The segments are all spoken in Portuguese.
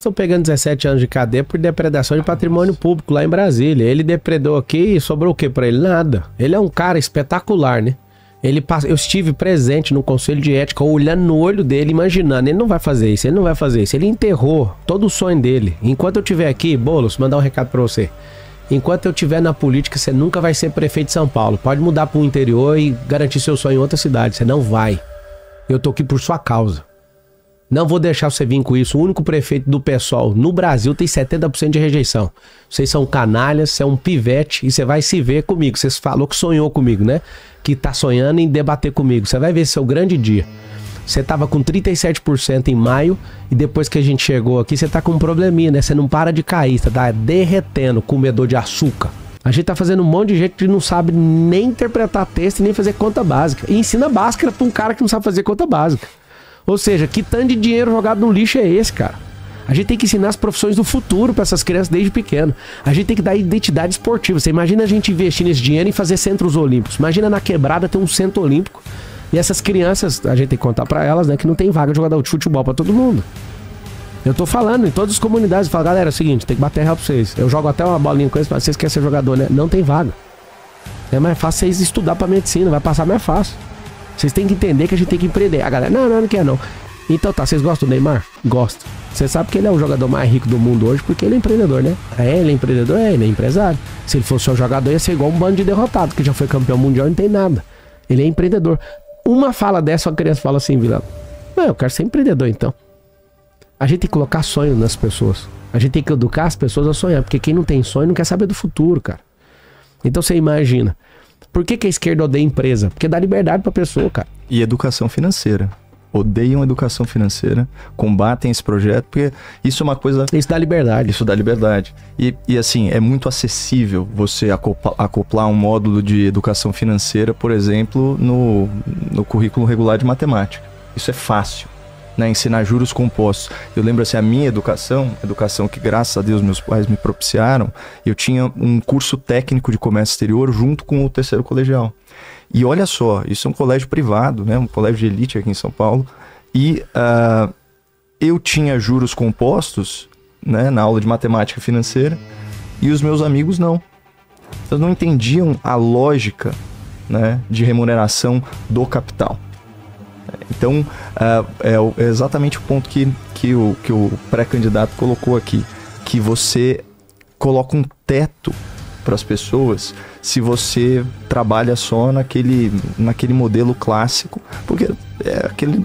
Estão pegando 17 anos de cadeia por depredação de patrimônio público lá em Brasília. Ele depredou aqui e sobrou o que para ele? Nada. Ele é um cara espetacular, né? Ele passa... Eu estive presente no Conselho de Ética, olhando no olho dele, imaginando. Ele não vai fazer isso, ele não vai fazer isso. Ele enterrou todo o sonho dele. Enquanto eu estiver aqui, Boulos, mandar um recado para você. Enquanto eu estiver na política, você nunca vai ser prefeito de São Paulo. Pode mudar para o interior e garantir seu sonho em outra cidade. Você não vai. Eu tô aqui por sua causa. Não vou deixar você vir com isso. O único prefeito do PSOL no Brasil tem 70% de rejeição. Vocês são canalhas, você é um pivete e você vai se ver comigo. Você falou que sonhou comigo, né? Que tá sonhando em debater comigo. Você vai ver seu grande dia. Você tava com 37% em maio e depois que a gente chegou aqui, você tá com um probleminha, né? Você não para de cair, você tá derretendo, comedor de açúcar. A gente tá fazendo um monte de gente que não sabe nem interpretar texto e nem fazer conta básica. E ensina básica pra um cara que não sabe fazer conta básica. Ou seja, que tanto de dinheiro jogado no lixo é esse, cara? A gente tem que ensinar as profissões do futuro para essas crianças desde pequeno. A gente tem que dar identidade esportiva. Você imagina a gente investir nesse dinheiro em fazer centros olímpicos. Imagina na quebrada ter um centro olímpico. E essas crianças, a gente tem que contar para elas, né, que não tem vaga de jogador de futebol para todo mundo. Eu tô falando em todas as comunidades. Eu falo, galera, é o seguinte, tem que bater real pra vocês. Eu jogo até uma bolinha com eles, mas vocês querem ser jogador, né? Não tem vaga. É mais fácil vocês estudar para medicina, vai passar mais fácil. Vocês têm que entender que a gente tem que empreender. A galera, não quer não. Então tá, vocês gostam do Neymar? Gosto. Você sabe que ele é o jogador mais rico do mundo hoje porque ele é empreendedor, né? Ele é empreendedor, ele é empresário. Se ele fosse um jogador, ia ser igual um bando de derrotado, que já foi campeão mundial e não tem nada. Ele é empreendedor. Uma fala dessa, uma criança fala assim, Vila, eu quero ser empreendedor então. A gente tem que colocar sonho nas pessoas. A gente tem que educar as pessoas a sonhar, porque quem não tem sonho não quer saber do futuro, cara. Então você imagina... Por que a esquerda odeia empresa? Porque dá liberdade pra pessoa, cara. E educação financeira. Odeiam educação financeira, combatem esse projeto, porque isso é uma coisa... Isso dá liberdade. Isso dá liberdade. E assim, é muito acessível você acoplar um módulo de educação financeira, por exemplo, no currículo regular de matemática. Isso é fácil, né? Ensinar juros compostos. Eu lembro assim, a minha educação que graças a Deus meus pais me propiciaram, eu tinha um curso técnico de comércio exterior junto com o terceiro colegial. E olha só, isso é um colégio privado, né? Um colégio de elite aqui em São Paulo. E eu tinha juros compostos, né? Na aula de matemática financeira, e os meus amigos não. Eles não entendiam a lógica, né? De remuneração do capital. Então, é exatamente o ponto que o pré-candidato colocou aqui, que você coloca um teto para as pessoas se você trabalha só naquele modelo clássico, porque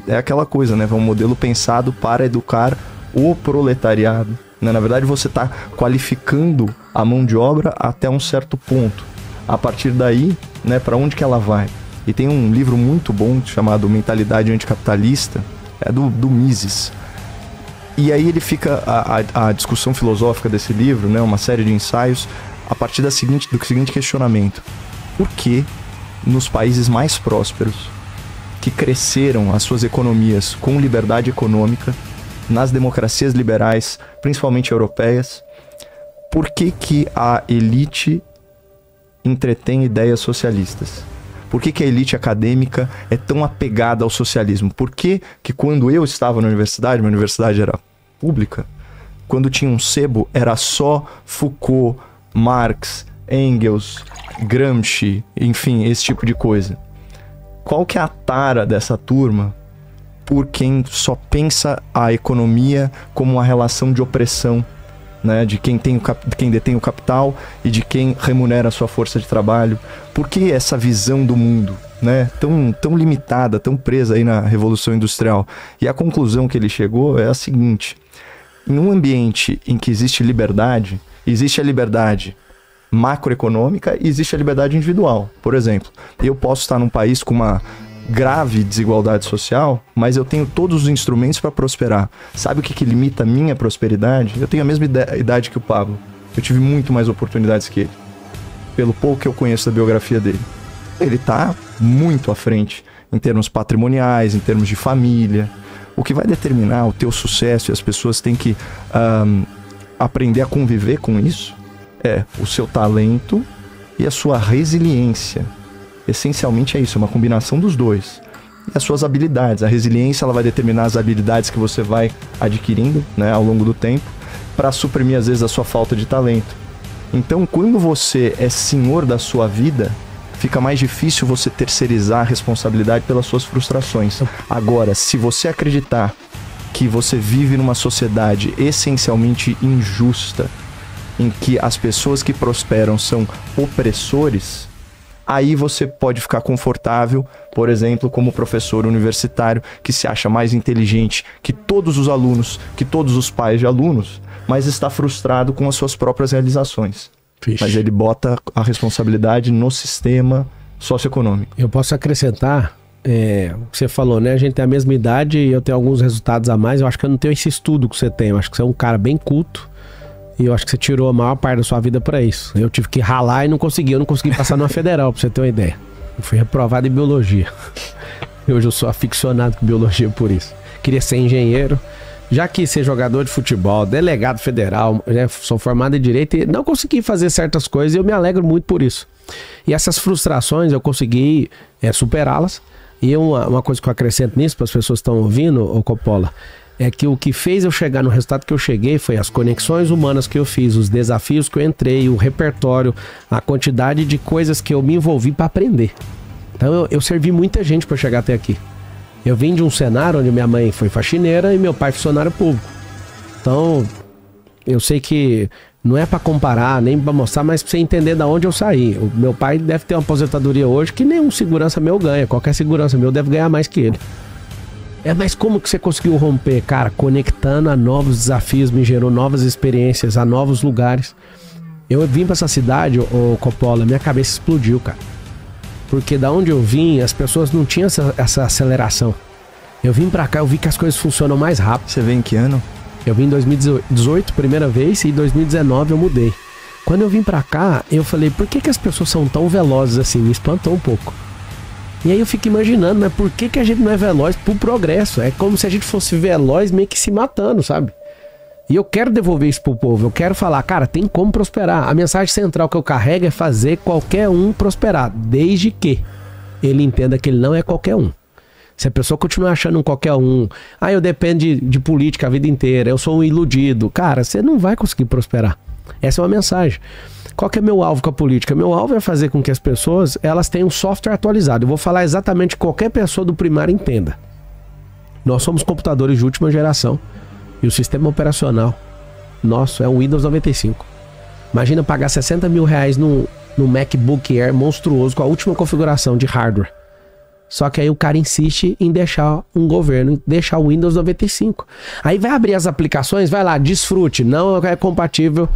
é aquela coisa, né? É um modelo pensado para educar o proletariado, né? Na verdade, você está qualificando a mão de obra até um certo ponto. A partir daí, né, para onde que ela vai? E tem um livro muito bom chamado Mentalidade Anticapitalista, é do Mises. E aí ele fica, a discussão filosófica desse livro, né, uma série de ensaios, a partir do seguinte questionamento. Por que nos países mais prósperos, que cresceram as suas economias com liberdade econômica, nas democracias liberais, principalmente europeias, por que que a elite entretém ideias socialistas? Por que a elite acadêmica é tão apegada ao socialismo? Por que quando eu estava na universidade, minha universidade era pública, quando tinha um sebo era só Foucault, Marx, Engels, Gramsci, enfim, esse tipo de coisa? Qual que é a tara dessa turma por quem só pensa a economia como uma relação de opressão, né, de quem detém o capital e de quem remunera a sua força de trabalho? Por que essa visão do mundo, né, tão limitada, tão presa aí na Revolução Industrial? E a conclusão que ele chegou é a seguinte: em um ambiente em que existe liberdade, existe a liberdade macroeconômica e existe a liberdade individual. Por exemplo, eu posso estar num país com uma grave desigualdade social, mas eu tenho todos os instrumentos para prosperar. Sabe o que limita a minha prosperidade? Eu tenho a mesma idade que o Pablo. Eu tive muito mais oportunidades que ele, pelo pouco que eu conheço da biografia dele. Ele está muito à frente em termos patrimoniais, em termos de família. O que vai determinar o teu sucesso, e as pessoas têm que aprender a conviver com isso, é o seu talento e a sua resiliência. Essencialmente é isso, é uma combinação dos dois. e as suas habilidades. A resiliência ela vai determinar as habilidades que você vai adquirindo, né, ao longo do tempo, para suprimir às vezes a sua falta de talento. Então, quando você é senhor da sua vida, fica mais difícil você terceirizar a responsabilidade pelas suas frustrações. Agora, se você acreditar que você vive numa sociedade essencialmente injusta, em que as pessoas que prosperam são opressores, aí você pode ficar confortável, por exemplo, como professor universitário que se acha mais inteligente que todos os alunos, que todos os pais de alunos, mas está frustrado com as suas próprias realizações. Vixe. Mas ele bota a responsabilidade no sistema socioeconômico. Eu posso acrescentar, o que você falou, né? A gente tem a mesma idade e eu tenho alguns resultados a mais. Eu acho que eu não tenho esse estudo que você tem. Eu acho que você é um cara bem culto. E eu acho que você tirou a maior parte da sua vida pra isso. Eu tive que ralar e não consegui. Eu não consegui passar numa federal, pra você ter uma ideia. Eu fui reprovado em biologia. Hoje eu sou aficionado com biologia por isso. Queria ser engenheiro. Já que ser jogador de futebol, delegado federal, né, sou formado em direito e não consegui fazer certas coisas. E eu me alegro muito por isso. E essas frustrações eu consegui superá-las. E uma coisa que eu acrescento nisso, para as pessoas que estão ouvindo, ô Coppola, é que o que fez eu chegar no resultado que eu cheguei foi as conexões humanas que eu fiz, os desafios que eu entrei, o repertório, a quantidade de coisas que eu me envolvi para aprender. Então eu servi muita gente para chegar até aqui. Eu vim de um cenário onde minha mãe foi faxineira e meu pai funcionário público. Então eu sei que não é para comparar, nem para mostrar, mas para você entender de onde eu saí. O meu pai deve ter uma aposentadoria hoje que nenhum segurança meu ganha. Qualquer segurança meu deve ganhar mais que ele. Mas como que você conseguiu romper, cara? Conectando a novos desafios, me gerou novas experiências, a novos lugares. Eu vim pra essa cidade, ô Coppola, minha cabeça explodiu, cara. Porque da onde eu vim, as pessoas não tinham essa aceleração. Eu vim pra cá, eu vi que as coisas funcionam mais rápido. Você veio em que ano? Eu vim em 2018, primeira vez, e em 2019 eu mudei. Quando eu vim pra cá, eu falei, por que as pessoas são tão velozes assim? Me espantou um pouco. E aí eu fico imaginando, mas por que a gente não é veloz pro progresso? É como se a gente fosse veloz meio que se matando, sabe? E eu quero devolver isso pro povo, eu quero falar, cara, tem como prosperar. A mensagem central que eu carrego é fazer qualquer um prosperar, desde que ele entenda que ele não é qualquer um. Se a pessoa continuar achando um qualquer um, eu dependo de política a vida inteira, eu sou um iludido, cara, você não vai conseguir prosperar. Essa é uma mensagem. Qual que é meu alvo com a política? Meu alvo é fazer com que as pessoas elas tenham software atualizado. Eu vou falar exatamente qualquer pessoa do primário entenda. Nós somos computadores de última geração. E o sistema operacional nosso é um Windows 95. Imagina pagar 60 mil reais no MacBook Air monstruoso com a última configuração de hardware. Só que aí o cara insiste em deixar um governo, deixar o Windows 95. Aí vai abrir as aplicações, vai lá, desfrute. Não é compatível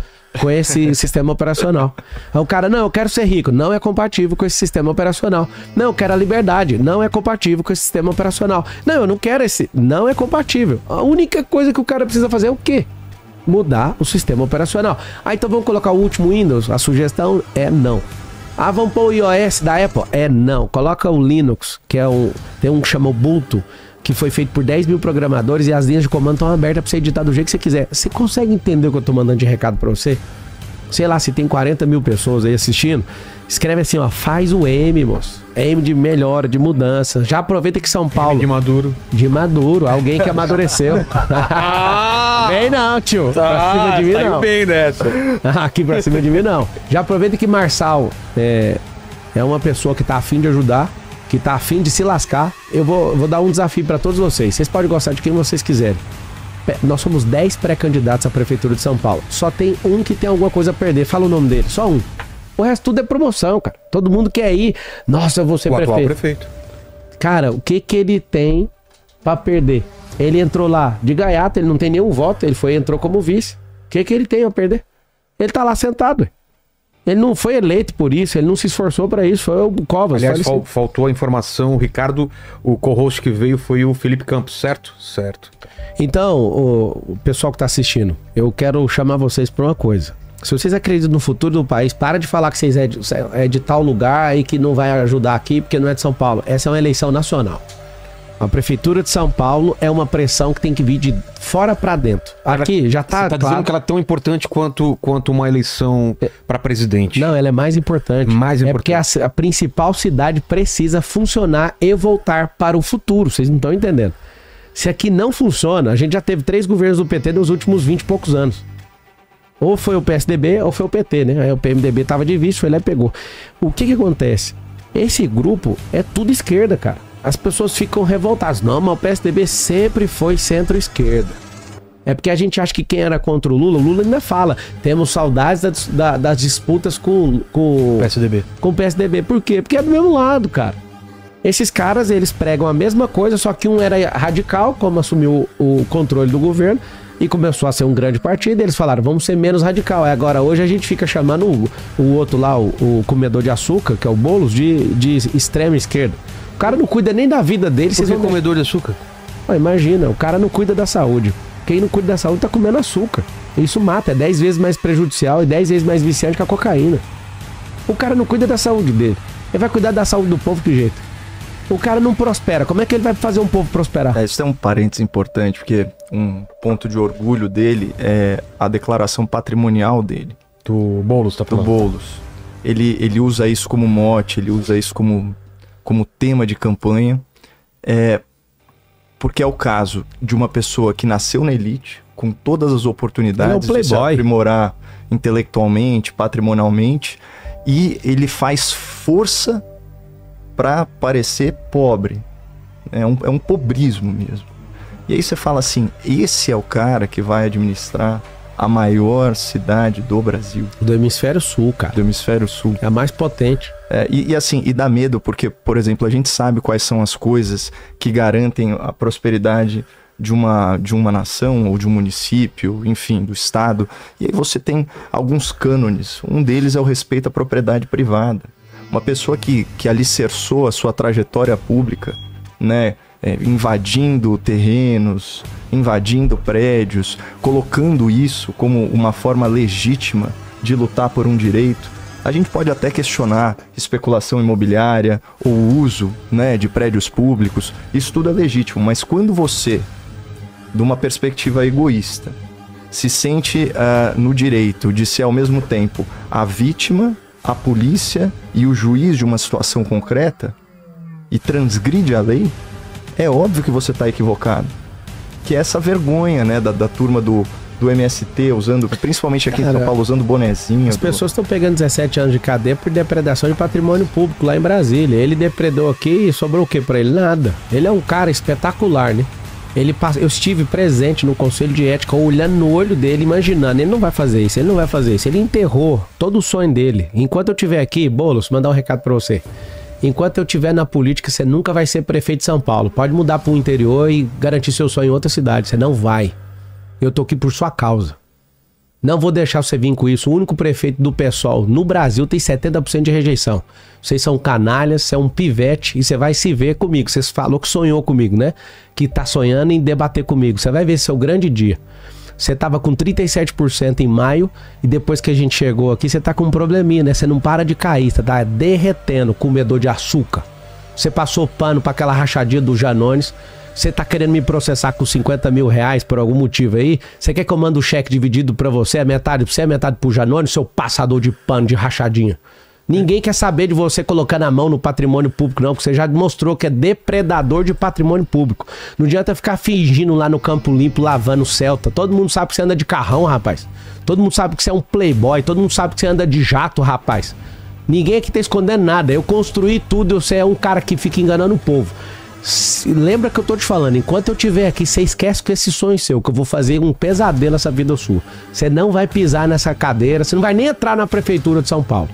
com esse sistema operacional. Aí o cara, não, eu quero ser rico. Não é compatível com esse sistema operacional. Não, eu quero a liberdade. Não é compatível com esse sistema operacional. Não, eu não quero esse. Não é compatível. A única coisa que o cara precisa fazer é o quê? Mudar o sistema operacional. Então vamos colocar o último Windows? A sugestão é não. Vamos pôr o iOS da Apple? Não. Coloca o Linux, que é tem um que chama Ubuntu, que foi feito por 10 mil programadores e as linhas de comando estão abertas para você editar do jeito que você quiser. Você consegue entender o que eu tô mandando de recado para você? Sei lá, se tem 40 mil pessoas aí assistindo, escreve assim, faz o M, moço. M de melhora, de mudança. Já aproveita que São Paulo... M de maduro. De maduro, alguém que amadureceu. Vem não, tio. Pra cima de mim não. Bem nessa. Aqui pra cima de mim não. Já aproveita que Marçal é uma pessoa que tá afim de ajudar, que tá afim de se lascar. Eu vou dar um desafio pra todos vocês. Vocês podem gostar de quem vocês quiserem. Nós somos 10 pré-candidatos à Prefeitura de São Paulo. Só tem um que tem alguma coisa a perder. Fala o nome dele, só um. O resto tudo é promoção, cara. Todo mundo quer ir. Nossa, eu vou ser prefeito. Atual prefeito. Cara, o que ele tem pra perder? Ele entrou lá de gaiato, ele não tem nenhum voto, ele entrou como vice. O que ele tem a perder? Ele tá lá sentado. Ele não foi eleito por isso, ele não se esforçou para isso, foi o Covas. Aliás, faltou a informação, o Ricardo, o co-host que veio foi o Felipe Campos, certo? Certo. Então, o pessoal que está assistindo, eu quero chamar vocês para uma coisa. Se vocês acreditam no futuro do país, para de falar que vocês é de tal lugar e que não vai ajudar aqui porque não é de São Paulo. Essa é uma eleição nacional. A Prefeitura de São Paulo é uma pressão que tem que vir de fora para dentro. Aqui ela, já tá... Você tá claro, dizendo que ela é tão importante quanto uma eleição para presidente. Não, ela é mais importante. Mais importante. É porque a principal cidade precisa funcionar e voltar para o futuro. Vocês não estão entendendo. Se aqui não funciona, a gente já teve 3 governos do PT nos últimos 20 e poucos anos. Ou foi o PSDB ou foi o PT, né? Aí o PMDB tava de vice, foi lá e pegou. O que que acontece? Esse grupo é tudo esquerda, cara. As pessoas ficam revoltadas. Não, mas o PSDB sempre foi centro-esquerda. É porque a gente acha que quem era contra o Lula ainda fala. Temos saudades das disputas com o PSDB. Com o PSDB. Por quê? Porque é do mesmo lado, cara. Esses caras, eles pregam a mesma coisa, só que um era radical, como assumiu o controle do governo, e começou a ser um grande partido, e eles falaram, vamos ser menos radical. Aí agora, hoje a gente fica chamando o outro lá, o comedor de açúcar, que é o Boulos, de extrema esquerda. O cara não cuida nem da vida dele. Por que é comedor de açúcar? Pô, imagina, o cara não cuida da saúde. Quem não cuida da saúde tá comendo açúcar. Isso mata, é 10 vezes mais prejudicial e 10 vezes mais viciante que a cocaína. O cara não cuida da saúde dele. Ele vai cuidar da saúde do povo que jeito? O cara não prospera. Como é que ele vai fazer um povo prosperar? Isso é um parênteses importante, porque um ponto de orgulho dele é a declaração patrimonial dele. Do Boulos, tá falando? Do Boulos. Ele usa isso como mote, ele usa isso como tema de campanha, porque é o caso de uma pessoa que nasceu na elite, com todas as oportunidades de se aprimorar intelectualmente, patrimonialmente, e ele faz força para parecer pobre. É um pobrismo mesmo. E aí você fala assim, esse é o cara que vai administrar a maior cidade do Brasil. Do hemisfério sul, cara. Do hemisfério sul. É a mais potente. E dá medo, porque, por exemplo, a gente sabe quais são as coisas que garantem a prosperidade de uma nação ou de um município, enfim, do estado. E aí você tem alguns cânones. Um deles é o respeito à propriedade privada. Uma pessoa que alicerçou a sua trajetória pública, né? Invadindo terrenos, invadindo prédios, colocando isso como uma forma legítima de lutar por um direito. A gente pode até questionar especulação imobiliária ou uso, né, de prédios públicos. Isso tudo é legítimo, mas quando você, de uma perspectiva egoísta, se sente no direito de ser ao mesmo tempo a vítima, a polícia e o juiz de uma situação concreta e transgride a lei, é óbvio que você está equivocado. Que é essa vergonha, né, da turma do MST, usando, principalmente aqui em São Paulo, usando bonezinho. As pessoas estão pegando 17 anos de cadeia por depredação de patrimônio público lá em Brasília. Ele depredou aqui e sobrou o que para ele? Nada. Ele é um cara espetacular, né? Eu estive presente no Conselho de Ética, olhando no olho dele, imaginando, ele não vai fazer isso, ele não vai fazer isso. Ele enterrou todo o sonho dele. Enquanto eu estiver aqui, Boulos, mandar um recado para você. Enquanto eu estiver na política, você nunca vai ser prefeito de São Paulo. Pode mudar para o interior e garantir seu sonho em outra cidade. Você não vai. Eu tô aqui por sua causa. Não vou deixar você vir com isso. O único prefeito do PSOL no Brasil tem 70% de rejeição. Vocês são canalhas, você é um pivete e você vai se ver comigo. Você falou que sonhou comigo, né? Que tá sonhando em debater comigo. Você vai ver seu grande dia. Você tava com 37% em maio e depois que a gente chegou aqui, você tá com um probleminha, né? Você não para de cair, você tá derretendo, comedor de açúcar. Você passou pano para aquela rachadinha do Janones. Você tá querendo me processar com 50 mil reais por algum motivo aí? Você quer que eu mande o cheque dividido para você, metade pra você, metade pro Janones, seu passador de pano de rachadinha? Ninguém quer saber de você colocando a mão no patrimônio público, não, porque você já demonstrou que é depredador de patrimônio público. Não adianta ficar fingindo lá no Campo Limpo, lavando Celta. Todo mundo sabe que você anda de carrão, rapaz. Todo mundo sabe que você é um playboy. Todo mundo sabe que você anda de jato, rapaz. Ninguém aqui tá escondendo nada. Eu construí tudo, você é um cara que fica enganando o povo. Lembra que eu tô te falando, enquanto eu estiver aqui, você esquece que esse sonho seu, que eu vou fazer um pesadelo essa vida sua. Você não vai pisar nessa cadeira, você não vai nem entrar na prefeitura de São Paulo.